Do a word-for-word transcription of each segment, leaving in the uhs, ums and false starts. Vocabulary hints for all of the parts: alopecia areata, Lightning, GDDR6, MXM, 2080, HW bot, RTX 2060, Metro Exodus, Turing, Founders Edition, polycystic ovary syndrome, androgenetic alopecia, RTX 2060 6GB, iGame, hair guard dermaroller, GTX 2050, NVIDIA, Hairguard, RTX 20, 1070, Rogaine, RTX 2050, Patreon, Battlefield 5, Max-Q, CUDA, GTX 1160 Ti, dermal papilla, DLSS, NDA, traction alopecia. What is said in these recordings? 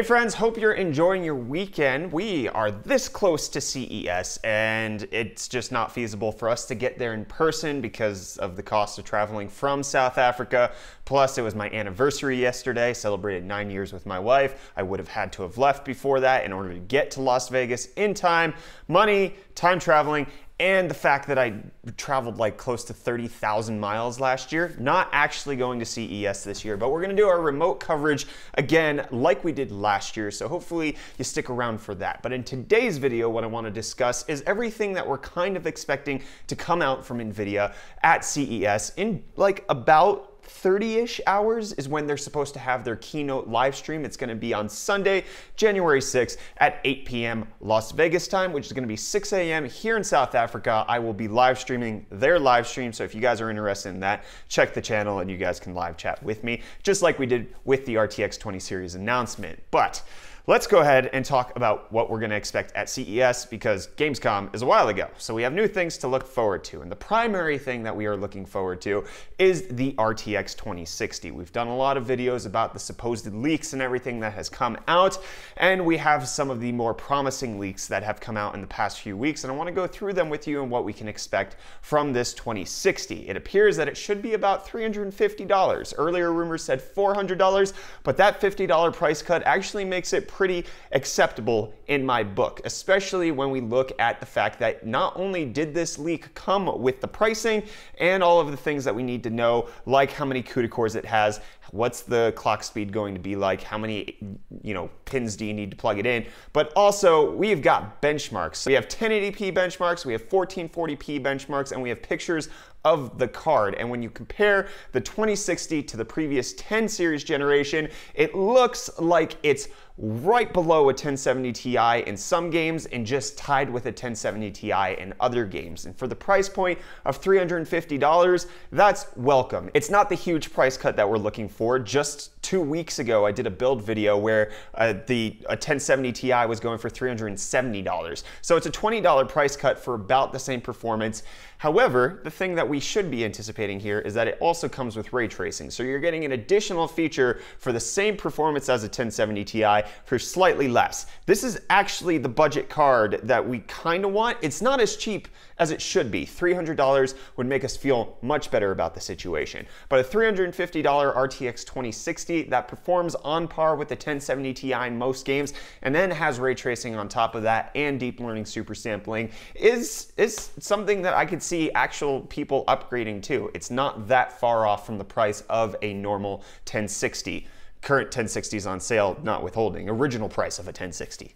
Hey friends, hope you're enjoying your weekend. We are this close to C E S and it's just not feasible for us to get there in person because of the cost of traveling from South Africa. Plus it was my anniversary yesterday, celebrated nine years with my wife. I would have had to have left before that in order to get to Las Vegas in time. Money, time traveling, and the fact that I traveled like close to thirty thousand miles last year. Not actually going to C E S this year, but we're gonna do our remote coverage again like we did last year, so hopefully you stick around for that. But in today's video, what I wanna discuss is everything that we're kind of expecting to come out from NVIDIA at C E S in like about thirty-ish hours is when they're supposed to have their keynote live stream. It's gonna be on Sunday, January sixth at eight p m Las Vegas time, which is gonna be six a m here in South Africa. I will be live streaming their live stream, so if you guys are interested in that, check the channel and you guys can live chat with me, just like we did with the R T X twenty series announcement. But let's go ahead and talk about what we're gonna expect at C E S, because Gamescom is a while ago, so we have new things to look forward to. And the primary thing that we are looking forward to is the R T X twenty sixty. We've done a lot of videos about the supposed leaks and everything that has come out, and we have some of the more promising leaks that have come out in the past few weeks, and I wanna go through them with you and what we can expect from this twenty sixty. It appears that it should be about three hundred fifty dollars. Earlier rumors said four hundred dollars, but that fifty dollar price cut actually makes it pretty pretty acceptable in my book, especially when we look at the fact that not only did this leak come with the pricing and all of the things that we need to know, like how many CUDA cores it has, what's the clock speed going to be like, how many you know pins do you need to plug it in, but also we've got benchmarks. So we have ten eighty p benchmarks, we have fourteen forty p benchmarks, and we have pictures of the card. And when you compare the twenty sixty to the previous ten series generation, it looks like it's right below a ten seventy T I in some games and just tied with a ten seventy T I in other games. And for the price point of three hundred fifty dollars, that's welcome. It's not the huge price cut that we're looking for. Just two weeks ago, I did a build video where uh, the a ten seventy T I was going for three hundred seventy dollars. So it's a twenty dollar price cut for about the same performance. However, the thing that we should be anticipating here is that it also comes with ray tracing. So you're getting an additional feature for the same performance as a ten seventy T I for slightly less. This is actually the budget card that we kind of want. It's not as cheap as it should be. three hundred dollars would make us feel much better about the situation. But a three hundred fifty dollar R T X twenty sixty that performs on par with the ten seventy T I in most games and then has ray tracing on top of that and deep learning super sampling is, is something that I could see See actual people upgrading to. It's not that far off from the price of a normal ten sixty. Current ten sixties on sale, not withholding, original price of a ten sixty,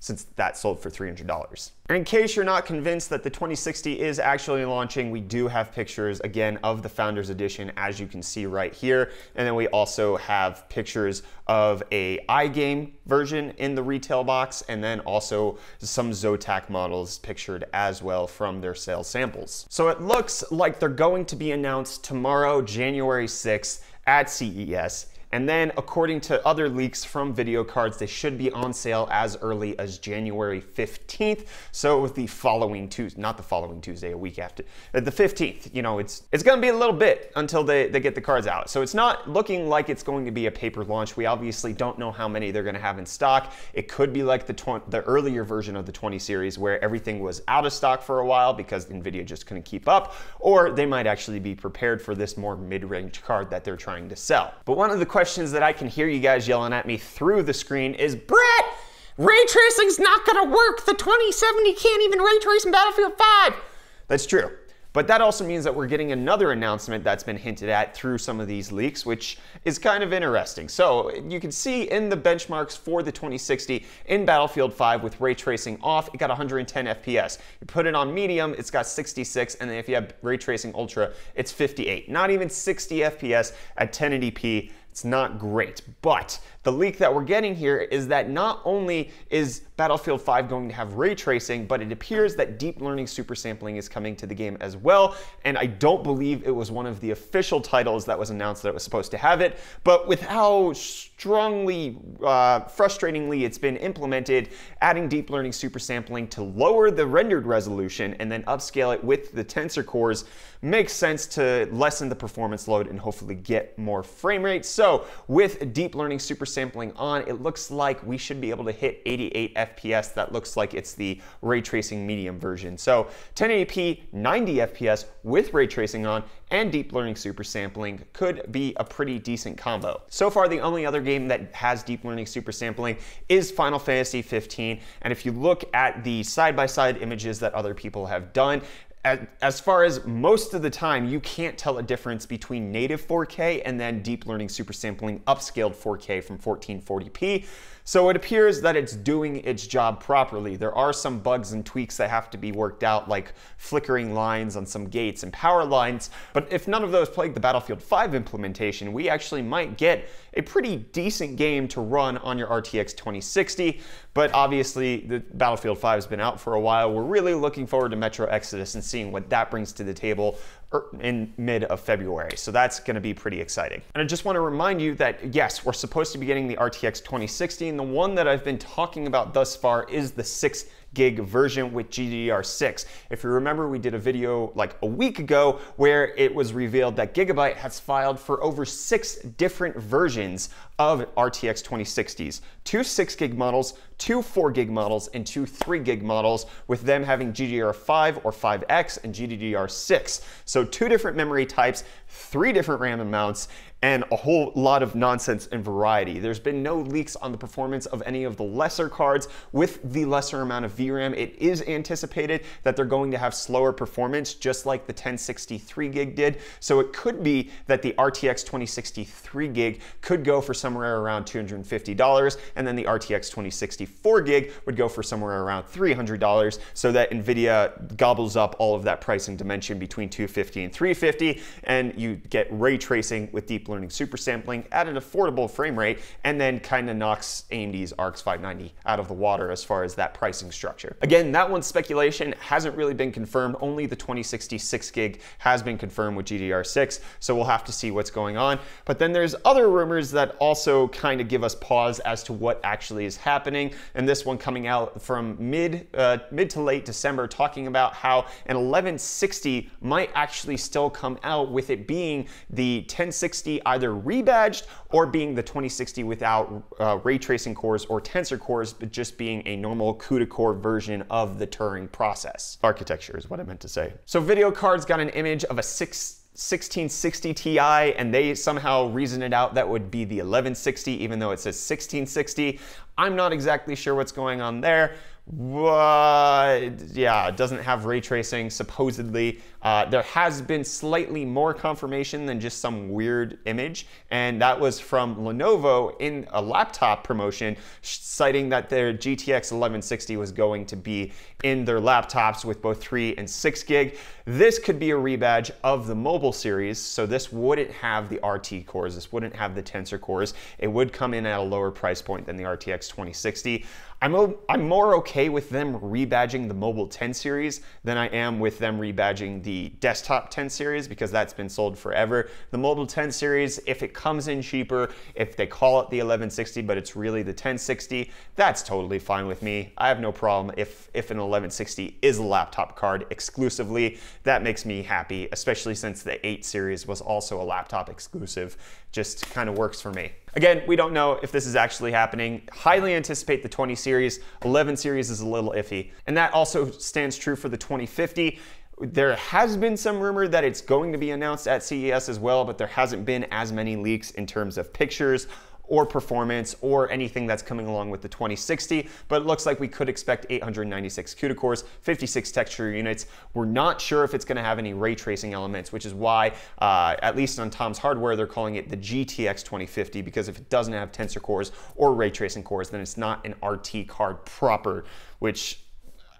since that sold for three hundred dollars. In case you're not convinced that the twenty sixty is actually launching, we do have pictures, again, of the Founders Edition, as you can see right here. And then we also have pictures of a iGame version in the retail box, and then also some Zotac models pictured as well from their sales samples. So it looks like they're going to be announced tomorrow, January sixth at C E S. And then according to other leaks from video cards, they should be on sale as early as January fifteenth. So with the following Tuesday, not the following Tuesday, a week after, the fifteenth, you know, it's it's gonna be a little bit until they, they get the cards out. So it's not looking like it's going to be a paper launch. We obviously don't know how many they're gonna have in stock. It could be like the, the earlier version of the twenty series where everything was out of stock for a while because NVIDIA just couldn't keep up, or they might actually be prepared for this more mid-range card that they're trying to sell. But one of the questions that I can hear you guys yelling at me through the screen is, Brett, ray tracing's not gonna work. The twenty seventy can't even ray trace in Battlefield five. That's true. But that also means that we're getting another announcement that's been hinted at through some of these leaks, which is kind of interesting. So you can see in the benchmarks for the twenty sixty in Battlefield five with ray tracing off, it got one hundred ten F P S. You put it on medium, it's got sixty-six, and then if you have ray tracing ultra, it's fifty-eight. Not even sixty F P S at ten eighty p. It's not great, but the leak that we're getting here is that not only is Battlefield five going to have ray tracing, but it appears that deep learning super sampling is coming to the game as well. And I don't believe it was one of the official titles that was announced that it was supposed to have it, but with how strongly, uh, frustratingly it's been implemented, adding deep learning super sampling to lower the rendered resolution and then upscale it with the tensor cores makes sense to lessen the performance load and hopefully get more frame rates. So with deep learning super sampling sampling on, it looks like we should be able to hit eighty-eight F P S. That looks like it's the ray tracing medium version. So ten eighty p, ninety F P S with ray tracing on and deep learning super sampling could be a pretty decent combo. So far, the only other game that has deep learning super sampling is Final Fantasy fifteen. And if you look at the side-by-side images that other people have done, as far as most of the time, you can't tell a difference between native four K and then deep learning super sampling upscaled four K from fourteen forty p. So it appears that it's doing its job properly. There are some bugs and tweaks that have to be worked out, like flickering lines on some gates and power lines. But if none of those plague the Battlefield five implementation, we actually might get a pretty decent game to run on your R T X twenty sixty. But obviously, the Battlefield five has been out for a while. We're really looking forward to Metro Exodus and seeing what that brings to the table in mid of February. So that's gonna be pretty exciting. And I just wanna remind you that yes, we're supposed to be getting the R T X twenty sixty, and the one that I've been talking about thus far is the six gig version with G D D R six. If you remember, we did a video like a week ago where it was revealed that Gigabyte has filed for over six different versions of R T X twenty sixties, two six gig models, two four gig models, and two three gig models, with them having G D D R five or five X and G D D R six. So two different memory types, three different RAM amounts, and a whole lot of nonsense and variety. There's been no leaks on the performance of any of the lesser cards. With the lesser amount of V RAM, it is anticipated that they're going to have slower performance, just like the ten sixty three gig did. So it could be that the R T X twenty sixty three gig could go for somewhere around two hundred fifty dollars, and then the R T X twenty sixty four gig would go for somewhere around three hundred dollars, so that NVIDIA gobbles up all of that pricing dimension between two hundred fifty dollars and three hundred fifty dollars, and you get ray tracing with deep learning super sampling at an affordable frame rate, and then kind of knocks A M D's R X five ninety out of the water as far as that pricing structure. Again, that one's speculation, hasn't really been confirmed. Only the twenty sixty six gig has been confirmed with G D D R six, so we'll have to see what's going on. But then there's other rumors that also kind of give us pause as to what actually is happening, and this one coming out from mid, uh, mid to late December, talking about how an eleven sixty might actually still come out, with it being the ten sixty either rebadged or being the twenty sixty without uh, ray tracing cores or tensor cores, but just being a normal CUDA core version of the Turing process. Architecture is what I meant to say. So video cards got an image of a six sixteen sixty Ti, and they somehow reason it out that would be the eleven sixty, even though it says sixteen sixty. I'm not exactly sure what's going on there. What? Yeah, it doesn't have ray tracing, supposedly. Uh, there has been slightly more confirmation than just some weird image, and that was from Lenovo in a laptop promotion, citing that their G T X eleven sixty was going to be in their laptops with both three and six gig. This could be a rebadge of the mobile series, so this wouldn't have the R T cores, this wouldn't have the tensor cores. It would come in at a lower price point than the R T X twenty sixty. I'm, I'm more okay with them rebadging the mobile ten series than I am with them rebadging the desktop ten series, because that's been sold forever. The mobile ten series, if it comes in cheaper, if they call it the eleven sixty, but it's really the ten sixty, that's totally fine with me. I have no problem if, if an eleven sixty is a laptop card exclusively. That makes me happy, especially since the eight series was also a laptop exclusive. Just kind of works for me. Again, we don't know if this is actually happening. Highly anticipate the twenty series. eleven series is a little iffy. And that also stands true for the twenty fifty. There has been some rumor that it's going to be announced at C E S as well, but there hasn't been as many leaks in terms of pictures or performance or anything that's coming along with the twenty sixty, but it looks like we could expect eight hundred ninety-six CUDA cores, fifty-six texture units. We're not sure if it's gonna have any ray tracing elements, which is why, uh, at least on Tom's Hardware, they're calling it the G T X twenty fifty, because if it doesn't have tensor cores or ray tracing cores, then it's not an R T card proper, which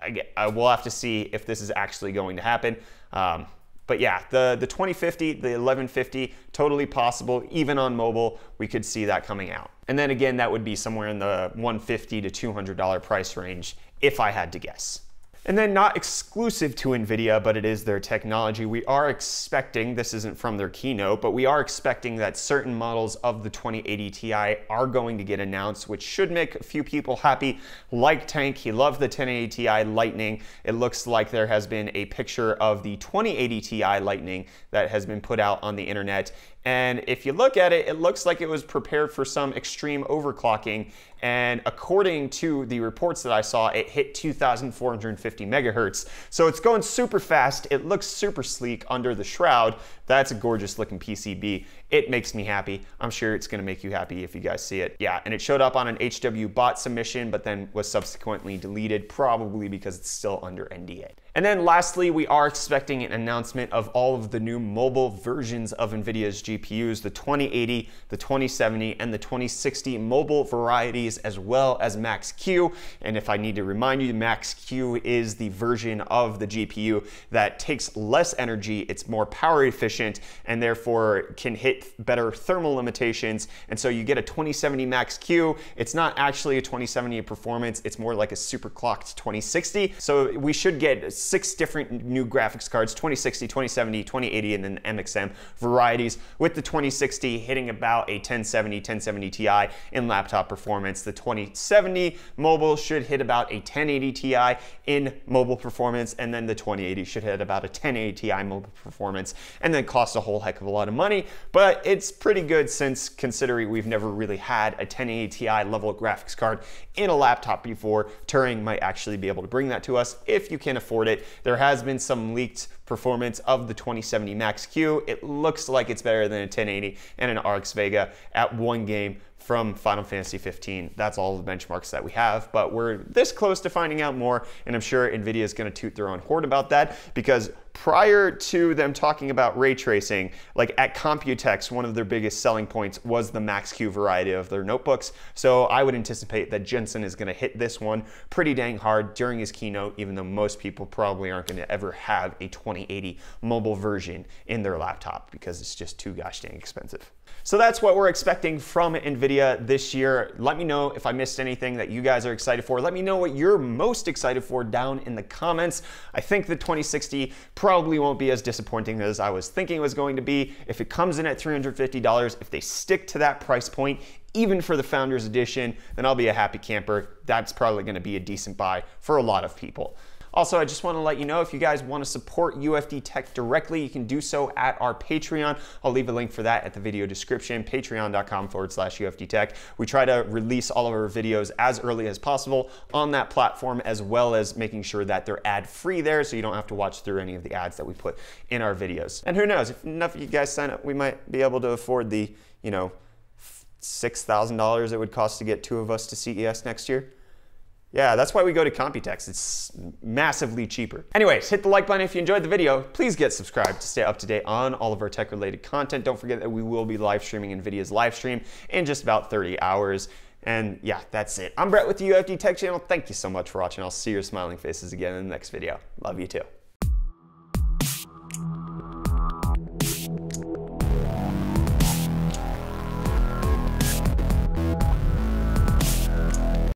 I, get, I will have to see if this is actually going to happen. Um, But yeah, the, the twenty fifty, the eleven fifty, totally possible. Even on mobile, we could see that coming out. And then again, that would be somewhere in the one hundred fifty to two hundred dollar price range, if I had to guess. And then, not exclusive to NVIDIA, but it is their technology, we are expecting, this isn't from their keynote, but we are expecting that certain models of the twenty eighty Ti are going to get announced, which should make a few people happy. Like Tank, he loved the ten eighty Ti Lightning. It looks like there has been a picture of the twenty eighty Ti Lightning that has been put out on the internet, And if you look at it, it looks like it was prepared for some extreme overclocking. And according to the reports that I saw, it hit two thousand four hundred fifty megahertz. So it's going super fast. It looks super sleek under the shroud. That's a gorgeous looking P C B. It makes me happy. I'm sure it's gonna make you happy if you guys see it. Yeah, and it showed up on an H W bot submission, but then was subsequently deleted, probably because it's still under N D A. And then lastly, we are expecting an announcement of all of the new mobile versions of NVIDIA's G P Us, the twenty eighty, the twenty seventy, and the twenty sixty mobile varieties, as well as Max-Q. And if I need to remind you, Max-Q is the version of the G P U that takes less energy, it's more power efficient, and therefore can hit better thermal limitations. And so you get a twenty seventy Max-Q. It's not actually a twenty seventy performance, it's more like a super clocked twenty sixty. So we should get six different new graphics cards, twenty sixty, twenty seventy, twenty eighty, and then M X M varieties, with the twenty sixty hitting about a ten seventy, ten seventy Ti in laptop performance. The twenty seventy mobile should hit about a ten eighty Ti in mobile performance, and then the twenty eighty should hit about a ten eighty Ti mobile performance, and then cost a whole heck of a lot of money. But it's pretty good, since considering we've never really had a ten eighty Ti level graphics card in a laptop before, Turing might actually be able to bring that to us if you can afford it. There has been some leaked performance of the twenty seventy Max-Q. It looks like it's better than a ten eighty and an R X Vega at one game from Final Fantasy fifteen. That's all the benchmarks that we have, but we're this close to finding out more, and I'm sure NVIDIA is gonna toot their own horn about that, because prior to them talking about ray tracing, like at Computex, one of their biggest selling points was the Max-Q variety of their notebooks. So I would anticipate that Jensen is gonna hit this one pretty dang hard during his keynote, even though most people probably aren't gonna ever have a twenty eighty mobile version in their laptop, because it's just too gosh dang expensive. So that's what we're expecting from NVIDIA this year. Let me know if I missed anything that you guys are excited for. Let me know what you're most excited for down in the comments. I think the twenty sixty probably won't be as disappointing as I was thinking it was going to be. If it comes in at three hundred fifty dollars, if they stick to that price point, even for the Founders Edition, then I'll be a happy camper. That's probably gonna be a decent buy for a lot of people. Also, I just want to let you know, if you guys want to support U F D Tech directly, you can do so at our Patreon. I'll leave a link for that at the video description, patreon.com forward slash UFD Tech. We try to release all of our videos as early as possible on that platform, as well as making sure that they're ad-free there, so you don't have to watch through any of the ads that we put in our videos. And who knows, if enough of you guys sign up, we might be able to afford the, you know, six thousand dollars it would cost to get two of us to C E S next year. Yeah, that's why we go to Computex. It's massively cheaper. Anyways, hit the like button if you enjoyed the video. Please get subscribed to stay up to date on all of our tech-related content. Don't forget that we will be live streaming NVIDIA's live stream in just about thirty hours. And yeah, that's it. I'm Brett with the U F D Tech Channel. Thank you so much for watching. I'll see your smiling faces again in the next video. Love you too.